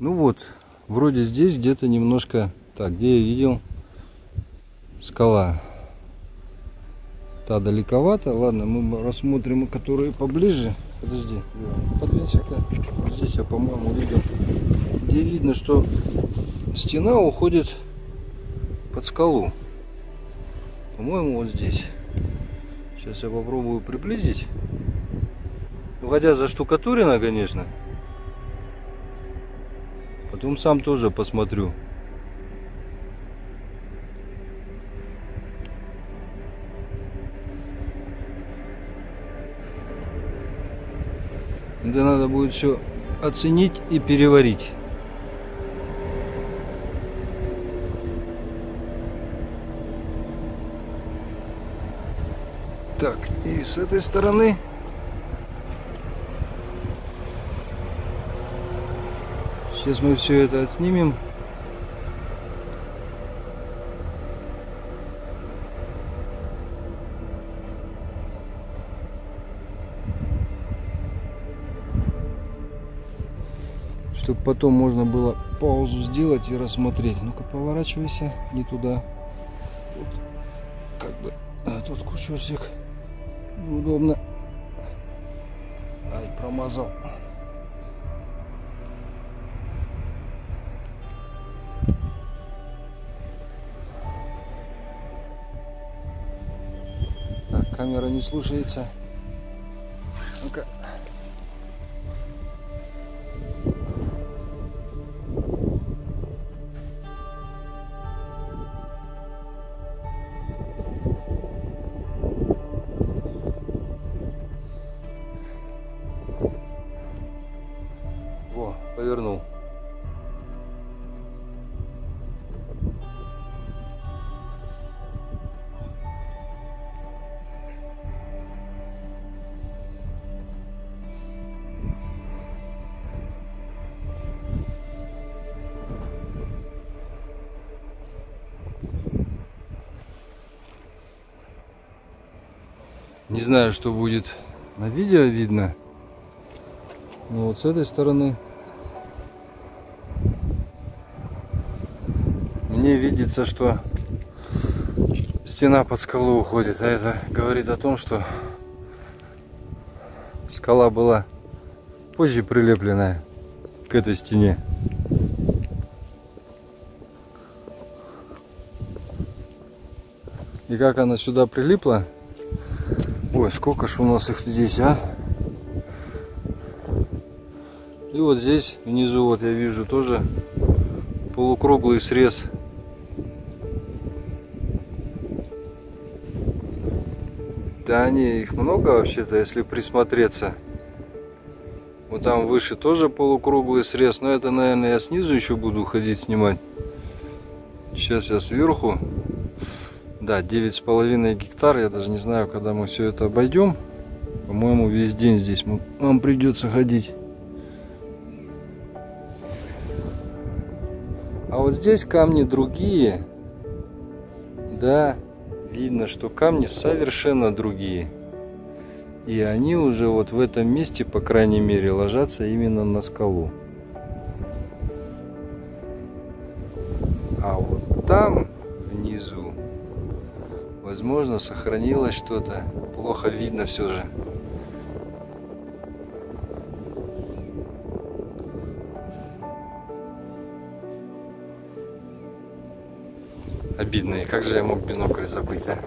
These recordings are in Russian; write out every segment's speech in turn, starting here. Ну вот, вроде здесь где-то немножко, так, где я видел, скала. Та далековато. Ладно, мы рассмотрим, которые поближе. Подожди, подвинься-ка. Здесь я, по-моему, видел. Где видно, что стена уходит под скалу. По-моему, вот здесь. Сейчас я попробую приблизить. Вводя за штукатурина, конечно. Потом сам тоже посмотрю. Да, надо будет все оценить и переварить. Так, и с этой стороны. Сейчас мы все это отснимем. Чтобы потом можно было паузу сделать и рассмотреть. Ну-ка, поворачивайся, не туда. Вот, как бы, а тут кусочек неудобно. Ай, промазал. Так, камера не слушается. Ну-ка. Повернул. Не знаю, что будет на видео видно, но вот с этой стороны мне видится, что стена под скалу уходит, а это говорит о том, что скала была позже прилепленная к этой стене. И как она сюда прилипла? Ой, сколько ж у нас их здесь, а? И вот здесь внизу, вот я вижу тоже полукруглый срез. Да, они, их много вообще-то, если присмотреться. Вот там выше тоже полукруглый срез. Но это, наверное, я снизу еще буду ходить снимать. Сейчас я сверху. Да, 9,5 гектар. Я даже не знаю, когда мы все это обойдем. По-моему, весь день здесь нам придется ходить. А вот здесь камни другие. Да. Видно, что камни совершенно другие. И они уже вот в этом месте, по крайней мере, ложатся именно на скалу. А вот там, внизу, возможно, сохранилось что-то. Плохо видно все же. Обидно, и как же я мог бинокль забыть, а?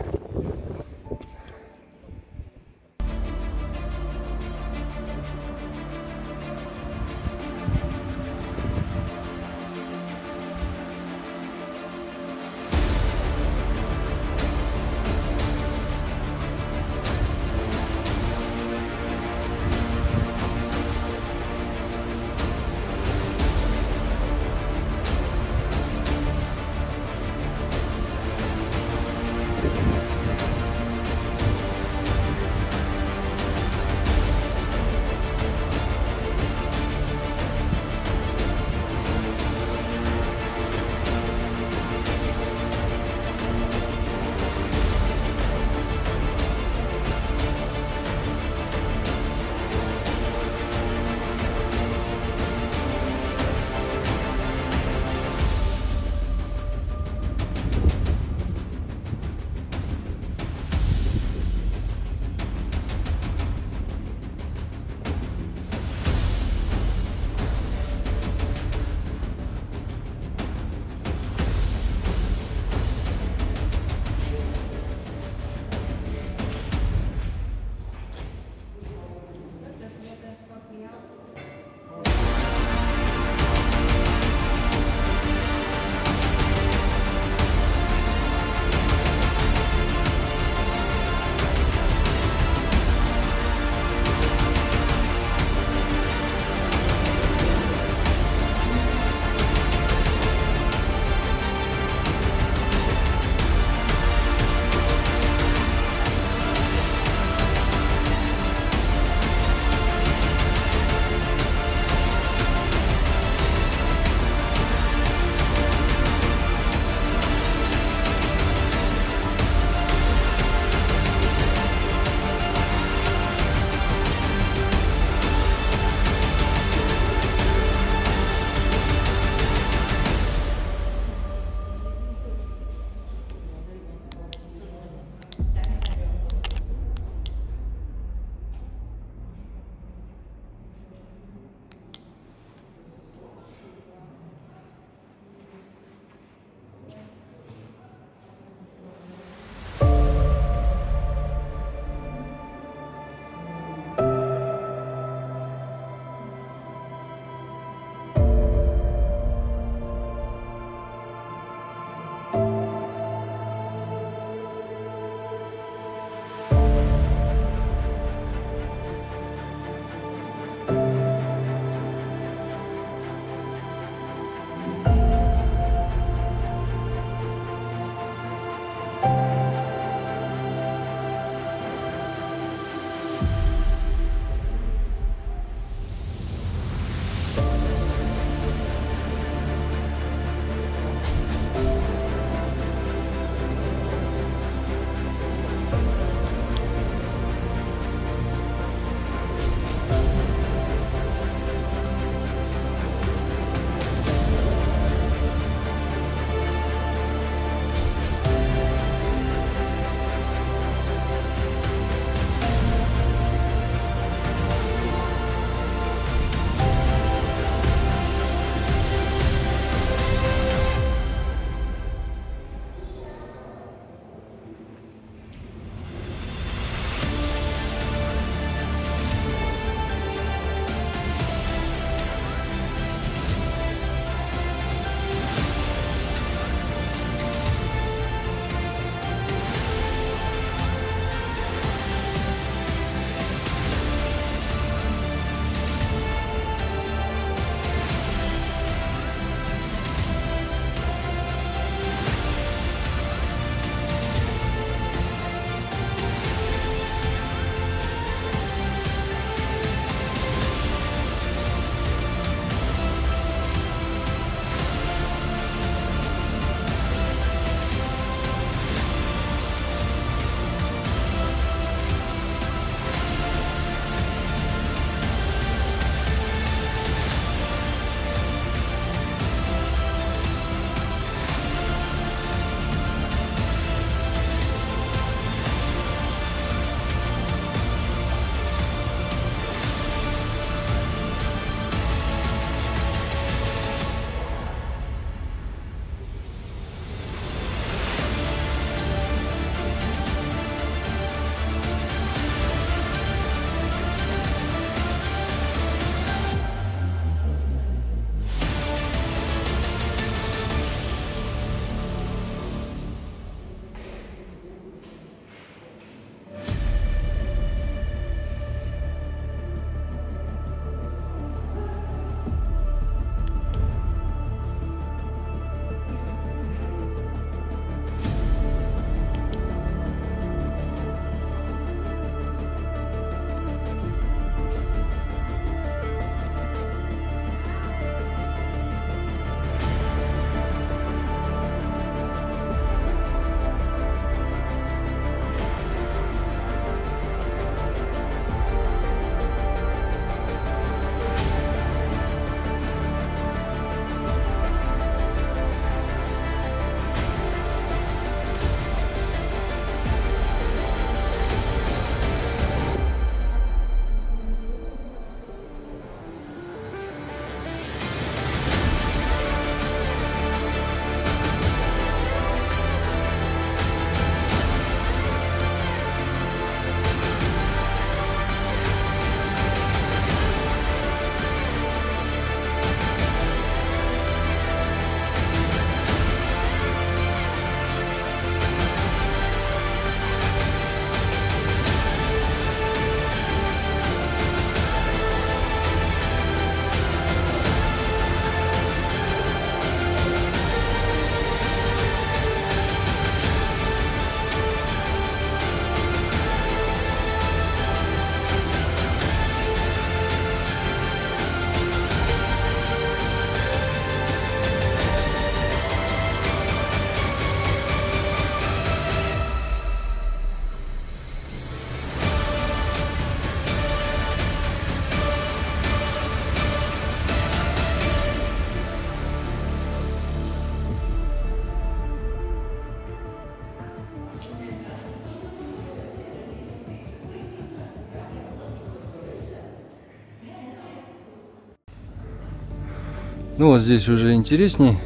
Ну вот здесь уже интересней.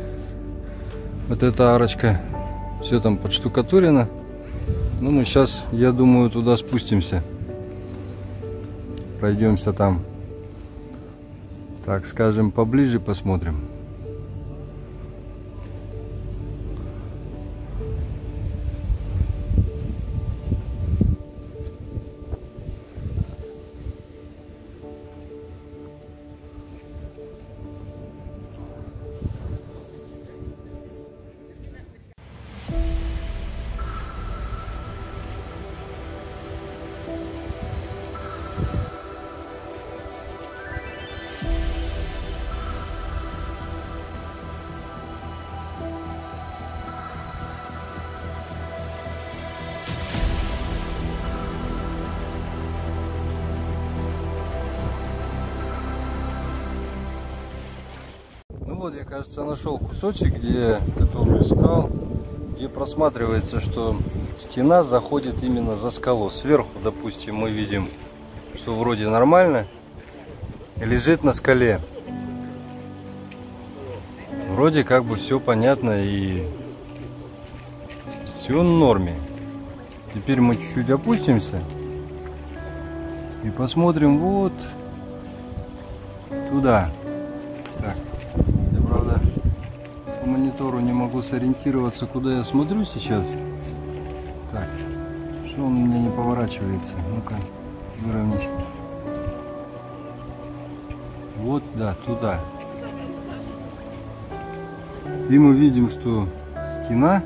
Вот эта арочка, все там подштукатурено. Ну мы сейчас, я думаю, туда спустимся. Пройдемся там, так скажем, поближе посмотрим. Вот, я, кажется, нашел кусочек, который искал, где просматривается, что стена заходит именно за скалу. Сверху, допустим, мы видим, что вроде нормально, лежит на скале. Вроде как бы все понятно и все в норме. Теперь мы чуть-чуть опустимся и посмотрим вот туда. Так. Правда, по монитору не могу сориентироваться, куда я смотрю сейчас. Так, что он у меня не поворачивается? Ну-ка, выровнять. Вот, да, туда. И мы видим, что стена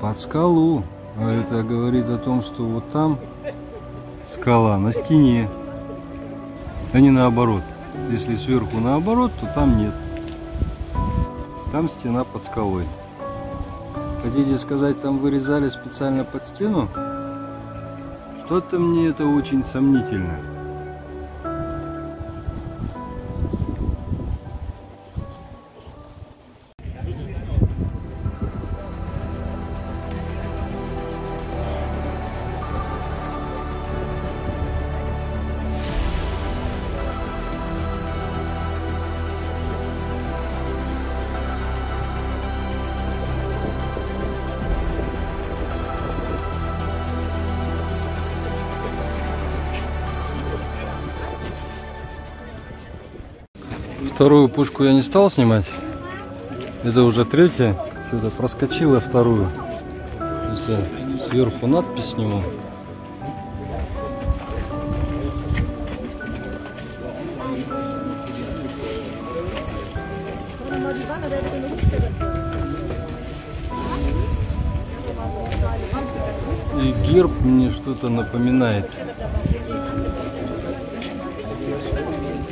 под скалу. А это говорит о том, что вот там скала на стене, а не наоборот. Если сверху наоборот, то там нет. Там стена под скалой. Хотите сказать, там вырезали специально под стену? Что-то мне это очень сомнительно. Вторую пушку я не стал снимать. Это уже третья. Что-то проскочила вторую. Сейчас я сверху надпись сниму. И герб мне что-то напоминает.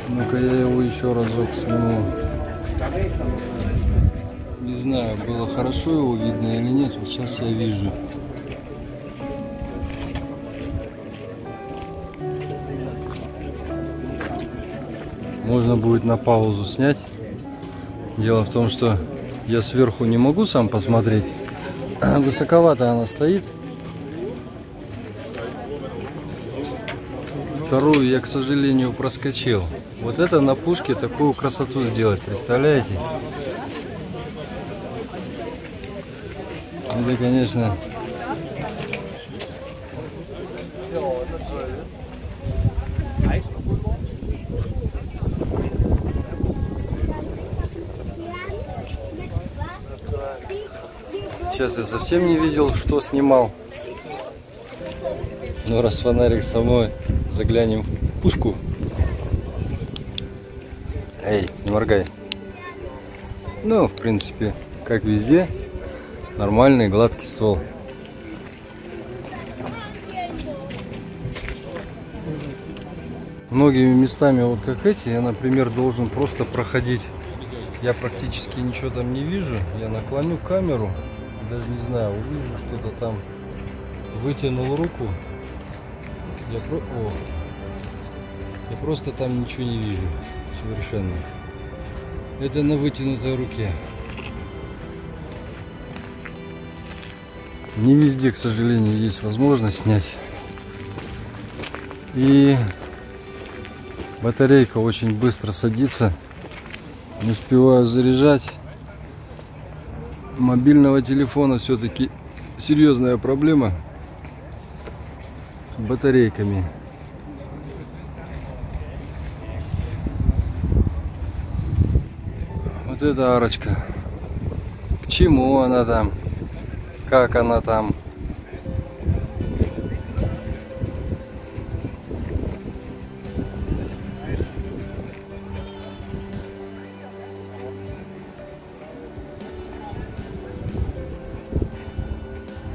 Ну-ка я его еще разок сниму. Не знаю, было хорошо его видно или нет. Вот сейчас я вижу. Можно будет на паузу снять. Дело в том, что я сверху не могу сам посмотреть. Высоковато она стоит. Вторую я, к сожалению, проскочил. Вот это на пушке такую красоту сделать, представляете? Это, конечно, сейчас я совсем не видел, что снимал. Но раз фонарик со мной, заглянем в пушку. Эй, не моргай. Ну, в принципе, как везде, нормальный гладкий ствол. Многими местами, вот как эти, я, например, должен просто проходить. Я практически ничего там не вижу. Я наклоню камеру, даже не знаю, увижу что-то там. Вытянул руку. Я просто там ничего не вижу совершенно. Это на вытянутой руке. Не везде, к сожалению, есть возможность снять. И батарейка очень быстро садится. Не успеваю заряжать. Мобильного телефона все-таки серьезная проблема с батарейками. Вот эта арочка. К чему она там? Как она там?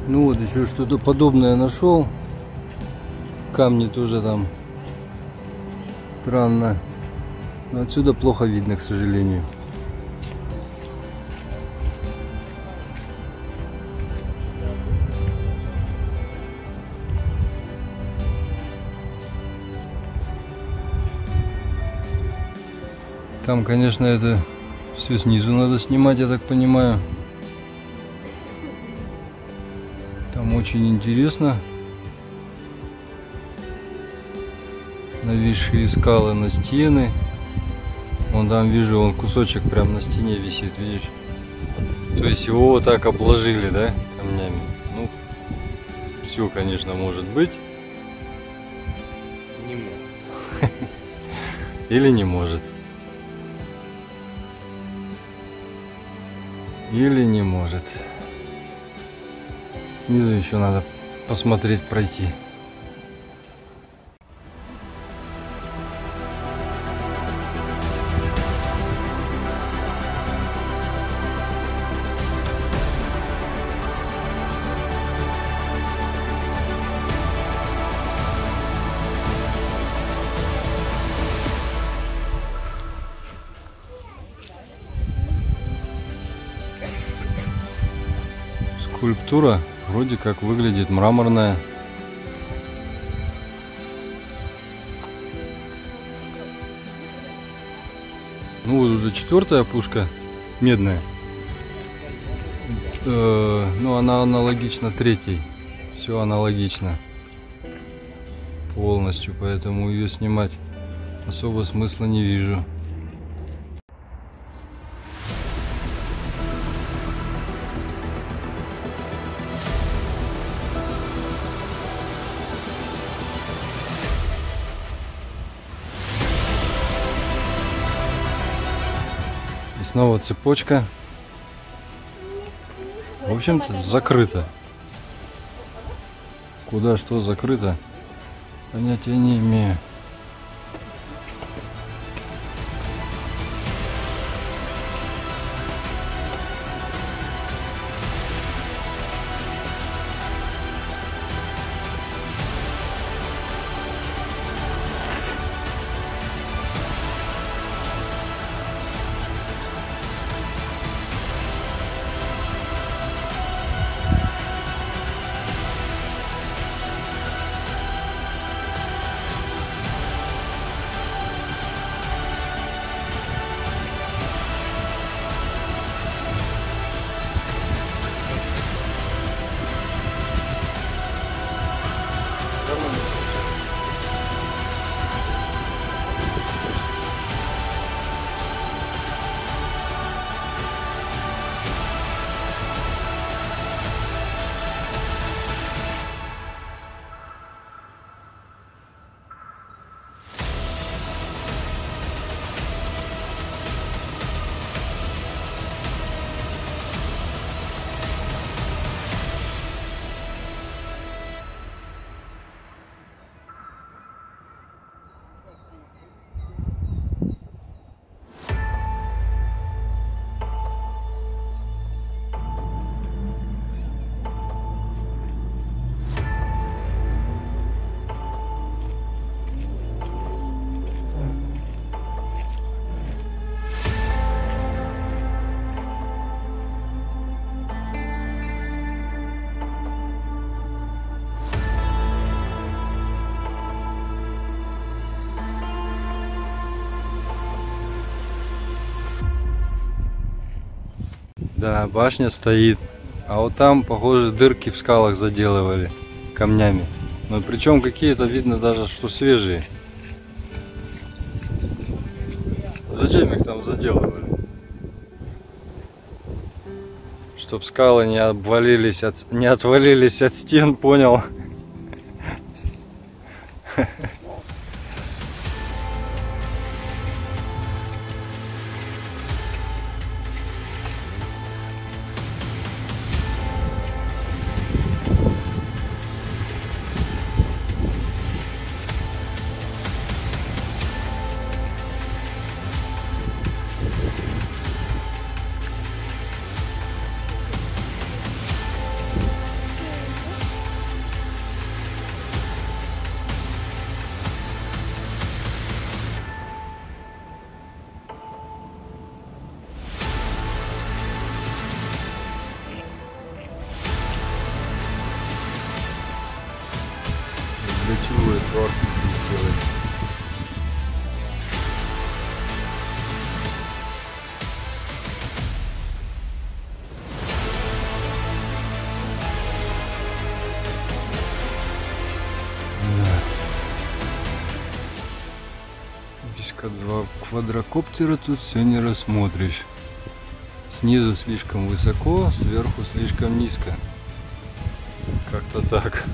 Ну вот еще что-то подобное нашел. Камни тоже там. Странно. Но отсюда плохо видно, к сожалению. Там, конечно, это все снизу надо снимать, я так понимаю. Там очень интересно. Нависшие скалы на стены. Вон там вижу, вон кусочек прям на стене висит, видишь? То есть его вот так обложили, да, камнями. Ну, все, конечно, может быть. Не может. Или не может. Или не может. Снизу еще надо посмотреть, пройти. Скульптура вроде как выглядит мраморная. Ну вот уже четвертая пушка медная. Ну она аналогична третьей. Все аналогично. Полностью, поэтому ее снимать особо смысла не вижу. Снова цепочка. В общем-то, закрыто. Куда что закрыто, понятия не имею. Да, башня стоит, а вот там, похоже, дырки в скалах заделывали камнями. Но причем какие-то, видно даже, что свежие. Зачем их там заделывали? Чтоб скалы не отвалились от стен, понял? Ключевую творку сделать. Без квадрокоптера тут все не рассмотришь. Снизу слишком высоко, сверху слишком низко. Как-то так.